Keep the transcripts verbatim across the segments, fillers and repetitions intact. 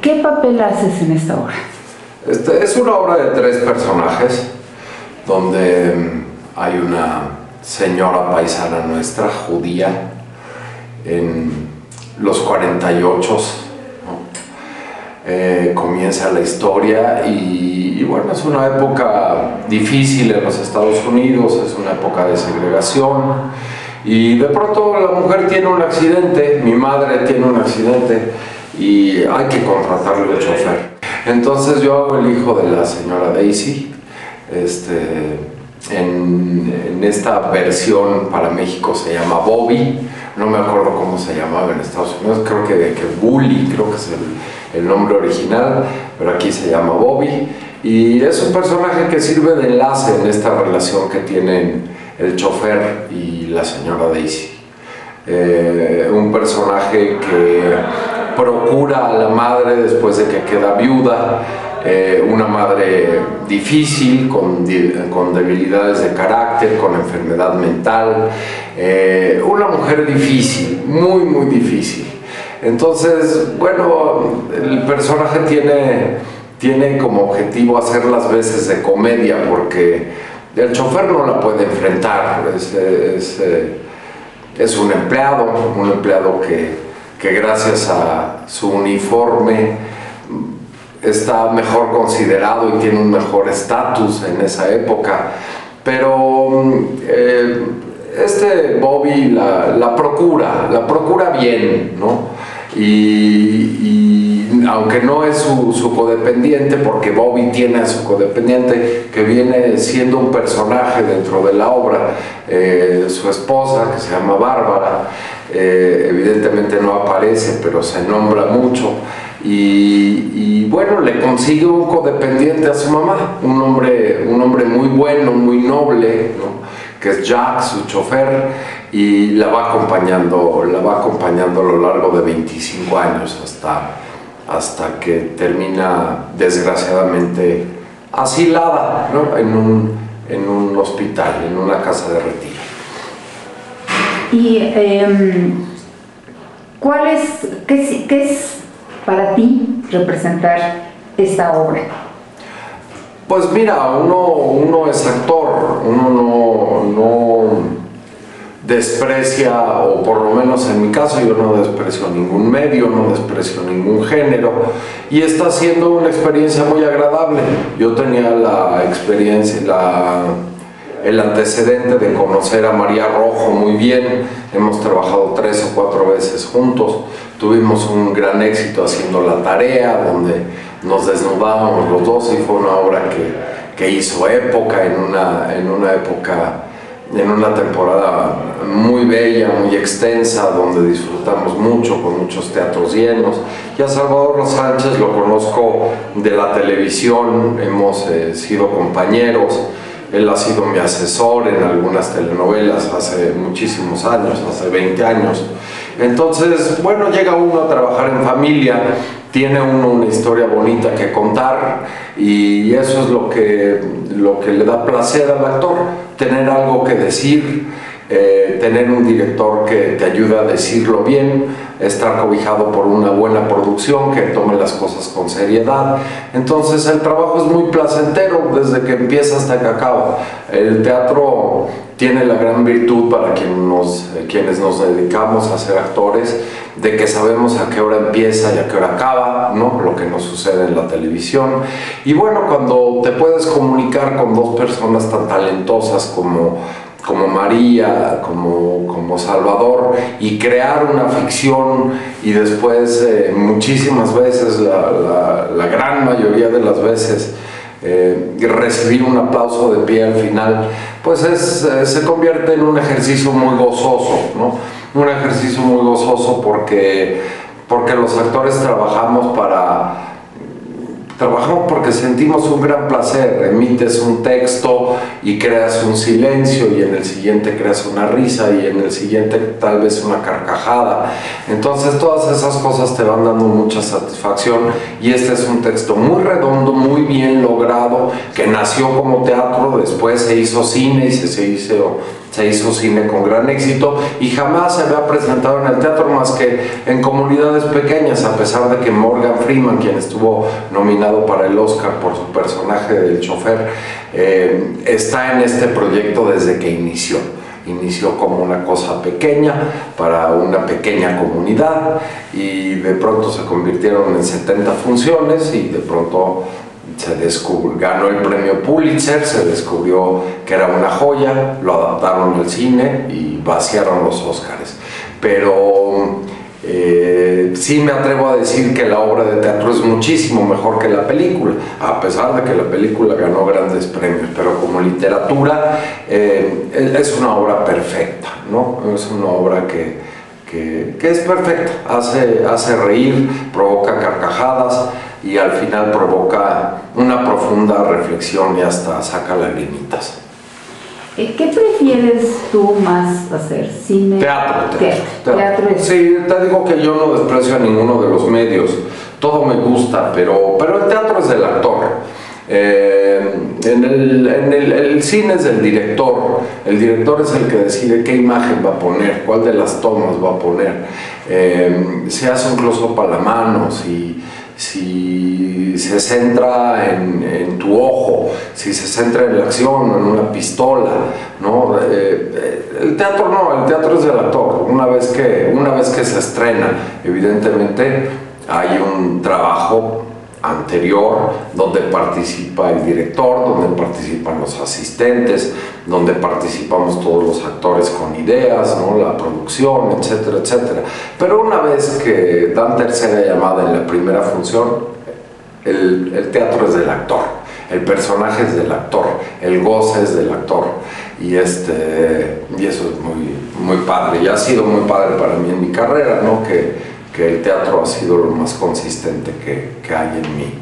¿Qué papel haces en esta obra? Este es una obra de tres personajes, donde hay una señora paisana nuestra, judía, en los cuarenta y ocho, ¿no? Eh, comienza la historia y, y bueno, es una época difícil en los Estados Unidos, es una época de segregación y de pronto la mujer tiene un accidente, mi madre tiene un accidente y hay que contratarle un chofer. Entonces yo hago el hijo de la señora Daisy, este, en, en esta versión para México se llama Bobby, no me acuerdo cómo se llamaba en Estados Unidos, creo que, que Bully, creo que es el, el nombre original, pero aquí se llama Bobby, y es un personaje que sirve de enlace en esta relación que tienen el chofer y la señora Daisy. Eh, un personaje que procura a la madre después de que queda viuda, eh, una madre difícil, con, con debilidades de carácter, con enfermedad mental, eh, una mujer difícil, muy muy difícil. Entonces, bueno, el personaje tiene, tiene como objetivo hacer las veces de comedia, porque el chofer no la puede enfrentar, es, es, es un empleado, un empleado que... que gracias a su uniforme está mejor considerado y tiene un mejor estatus en esa época. Pero eh, este Bobby la, la procura, la procura bien, ¿no? Y, y aunque no es su, su codependiente, porque Bobby tiene a su codependiente, que viene siendo un personaje dentro de la obra, eh, su esposa, que se llama Bárbara, Eh, evidentemente no aparece, pero se nombra mucho y, y bueno, le consigue un codependiente a su mamá, un hombre, un hombre muy bueno, muy noble, ¿no? Que es Jack, su chofer, y la va acompañando, la va acompañando a lo largo de veinticinco años hasta, hasta que termina desgraciadamente asilada, ¿no? en un, en un hospital, en una casa de retiro. Y eh, ¿cuál es, qué, qué es para ti representar esta obra? Pues mira, uno, uno es actor, uno no, no desprecia, o por lo menos en mi caso yo no desprecio ningún medio, no desprecio ningún género, y está siendo una experiencia muy agradable. Yo tenía la experiencia, la... el antecedente de conocer a María Rojo muy bien, hemos trabajado tres o cuatro veces juntos, tuvimos un gran éxito haciendo La Tarea, donde nos desnudábamos los dos y fue una obra que, que hizo época en una, en una época, en una temporada muy bella, muy extensa, donde disfrutamos mucho, con muchos teatros llenos. Y a Salvador Sánchez lo conozco de la televisión, hemos eh, sido compañeros. Él ha sido mi asesor en algunas telenovelas hace muchísimos años, hace veinte años. Entonces, bueno, llega uno a trabajar en familia, tiene uno una historia bonita que contar y eso es lo que, lo que le da placer al actor, tener algo que decir, eh, tener un director que te ayuda a decirlo bien, estar cobijado por una buena producción que tome las cosas con seriedad. Entonces el trabajo es muy placentero desde que empieza hasta que acaba. El teatro tiene la gran virtud para quien nos, quienes nos dedicamos a ser actores, de que sabemos a qué hora empieza y a qué hora acaba, ¿no? Lo que nos sucede en la televisión. Y bueno, cuando te puedes comunicar con dos personas tan talentosas como como María, como, como Salvador, y crear una ficción y después eh, muchísimas veces, la, la, la gran mayoría de las veces, eh, recibir un aplauso de pie al final, pues es, eh, se convierte en un ejercicio muy gozoso, ¿no? Un ejercicio muy gozoso porque, porque los actores trabajamos para... Trabajamos porque sentimos un gran placer. Emites un texto y creas un silencio, y en el siguiente creas una risa, y en el siguiente tal vez una carcajada. Entonces todas esas cosas te van dando mucha satisfacción, y este es un texto muy redondo, muy bien logrado, que nació como teatro, después se hizo cine y se, se hizo... Se hizo cine con gran éxito y jamás se había presentado en el teatro más que en comunidades pequeñas, a pesar de que Morgan Freeman, quien estuvo nominado para el Oscar por su personaje del chofer, eh, está en este proyecto desde que inició. Inició como una cosa pequeña, para una pequeña comunidad, y de pronto se convirtieron en setenta funciones y de pronto... Se descubrió, ganó el premio Pulitzer, se descubrió que era una joya, lo adaptaron al cine y vaciaron los Óscares. Pero eh, sí me atrevo a decir que la obra de teatro es muchísimo mejor que la película, a pesar de que la película ganó grandes premios, pero como literatura eh, es una obra perfecta, ¿no? Es una obra que, que, que es perfecta, hace, hace reír, provoca carcajadas, y al final provoca una profunda reflexión y hasta saca lagrimitas. ¿Qué prefieres tú más hacer? ¿Cine? Teatro. Teatro. teatro. teatro es... Sí, te digo que yo no desprecio a ninguno de los medios. Todo me gusta, pero, pero el teatro es del actor. Eh, en el, en el, el cine es del director. El director es el que decide qué imagen va a poner, cuál de las tomas va a poner. Eh, se hace un close-up a la mano, si... si se centra en, en tu ojo, si se centra en la acción, en una pistola, ¿no? Eh, el teatro no, el teatro es del actor. Una vez que, una vez que se estrena, evidentemente hay un trabajo anterior donde participa el director, donde participan los asistentes, donde participamos todos los actores con ideas, ¿no? La producción, etcétera, etcétera. Pero una vez que dan tercera llamada en la primera función, el, el teatro es del actor, el personaje es del actor, el goce es del actor, y, este, y eso es muy, muy padre, y ha sido muy padre para mí en mi carrera, ¿no? que que el teatro ha sido lo más consistente que, que hay en mí,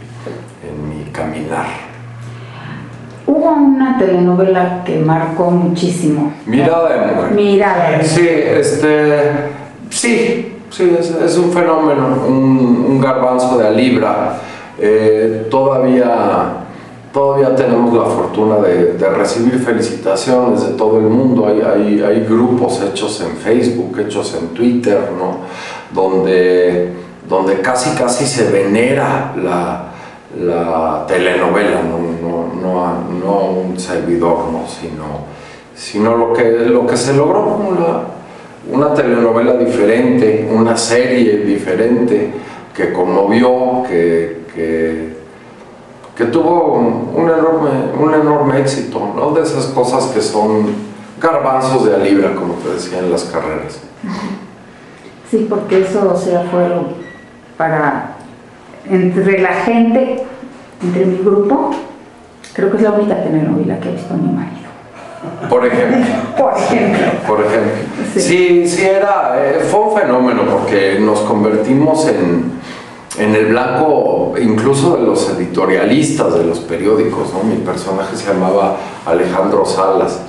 en mi caminar. Hubo una telenovela que marcó muchísimo. Mirada de mujer. Mirada de mujer. Sí, este, sí, sí es, es un fenómeno, un, un garbanzo de a libra. Eh, todavía... Todavía tenemos la fortuna de, de recibir felicitaciones de todo el mundo. Hay, hay, hay grupos hechos en Facebook, hechos en Twitter, ¿no? Donde, donde casi casi se venera la, la telenovela, no, no, no, a, no a un servidor, ¿no? sino, sino lo, que, lo que se logró con una, una telenovela diferente, una serie diferente que conmovió, que... que que tuvo un enorme, un enorme éxito, ¿no? De esas cosas que son garbanzos de a libra, como te decía, en las carreras. Sí, porque eso, o sea, fueron para... Entre la gente, entre mi grupo, creo que es la única telenovela que ha visto mi marido. Por ejemplo. Por ejemplo. Por ejemplo. Sí, sí, sí era, eh, fue un fenómeno, porque nos convertimos en... en el blanco incluso de los editorialistas de los periódicos, ¿no? Mi personaje se llamaba Alejandro Salas,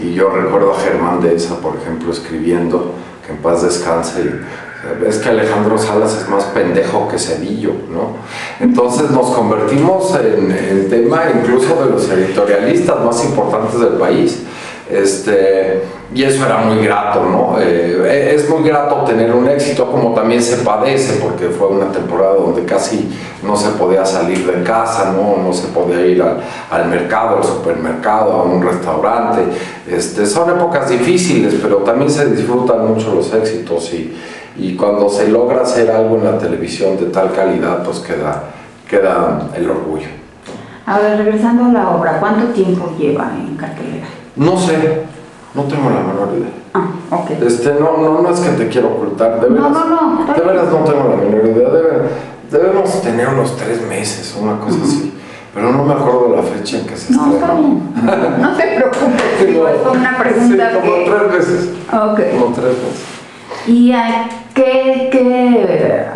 y yo recuerdo a Germán Deza, por ejemplo, escribiendo, que en paz descanse, y, es que Alejandro Salas es más pendejo que Zedillo, ¿no? Entonces nos convertimos en el tema incluso de los editorialistas más importantes del país. Este, y eso era muy grato, ¿no? Eh, es muy grato tener un éxito, como también se padece, porque fue una temporada donde casi no se podía salir de casa, no, no se podía ir al, al mercado, al supermercado, a un restaurante. Este, son épocas difíciles, pero también se disfrutan mucho los éxitos, y, y cuando se logra hacer algo en la televisión de tal calidad, pues queda, queda el orgullo. A ver, regresando a la obra, ¿cuánto tiempo lleva en cartelera? No sé, no tengo la menor idea. Ah, ok. Este, no, no, no es que te quiero ocultar, de veras. No, no, no. De veras no tengo la menor idea. Debe, debemos tener unos tres meses, una cosa así. Pero no me acuerdo de la fecha en que se estrenó. No, está bien. No te preocupes. Sí, no, fue una pregunta sí, como que... tres veces. Ok. Como tres veces. ¿Y a qué, qué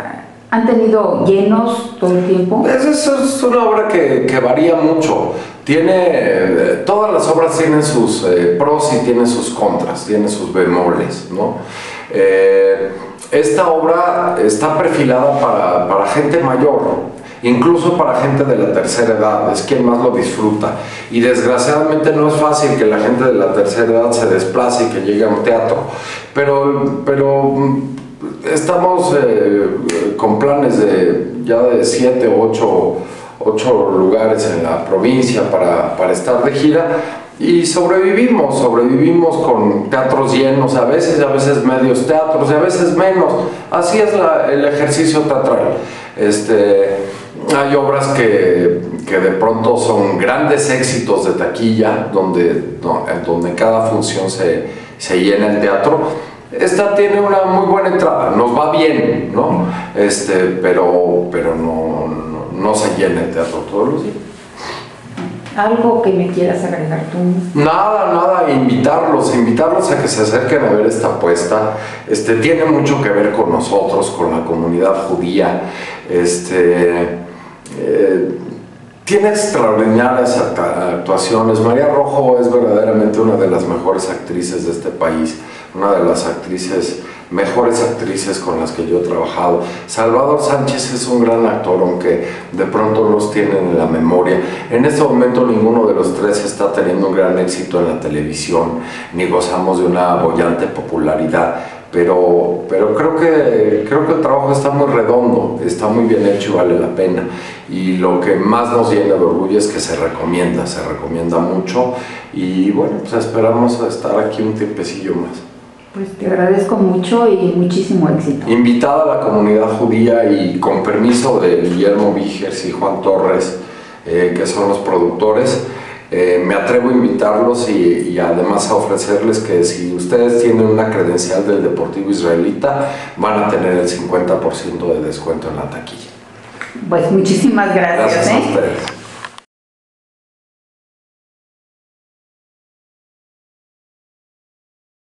¿Han tenido llenos todo el tiempo? Es, es, es una obra que, que varía mucho. Tiene, eh, todas las obras tienen sus eh, pros y tienen sus contras, tienen sus bemoles, ¿no? Eh, esta obra está perfilada para, para gente mayor, incluso para gente de la tercera edad, es quien más lo disfruta. Y desgraciadamente no es fácil que la gente de la tercera edad se desplace y que llegue a un teatro. Pero... pero estamos eh, con planes de ya de siete o ocho, ocho lugares en la provincia para, para estar de gira, y sobrevivimos, sobrevivimos con teatros llenos a veces, a veces medios teatros y a veces menos. Así es la, el ejercicio teatral. Este, hay obras que, que de pronto son grandes éxitos de taquilla, donde, donde cada función se, se llena el teatro. Esta tiene una muy buena entrada, nos va bien, ¿no? Este, pero pero no, no, no se llena el teatro todos los días. ¿Algo que me quieras agregar tú? Nada, nada, invitarlos, invitarlos a que se acerquen a ver esta puesta. Este, tiene mucho que ver con nosotros, con la comunidad judía. Este, eh, tiene extraordinarias actuaciones. María Rojo es verdaderamente una de las mejores actrices de este país, una de las actrices, mejores actrices con las que yo he trabajado. Salvador Sánchez es un gran actor, aunque de pronto los tienen en la memoria. En este momento ninguno de los tres está teniendo un gran éxito en la televisión, ni gozamos de una bollante popularidad, pero, pero creo que, creo que el trabajo está muy redondo, está muy bien hecho y vale la pena. Y lo que más nos llena de orgullo es que se recomienda, se recomienda mucho, y bueno, pues esperamos estar aquí un tiempecillo más. Pues te agradezco mucho y muchísimo éxito. Invitada a la comunidad judía, y con permiso de Guillermo Vigers y Juan Torres, eh, que son los productores, eh, me atrevo a invitarlos y, y además a ofrecerles que si ustedes tienen una credencial del Deportivo Israelita, van a tener el cincuenta por ciento de descuento en la taquilla. Pues muchísimas gracias. Gracias eh. a ustedes.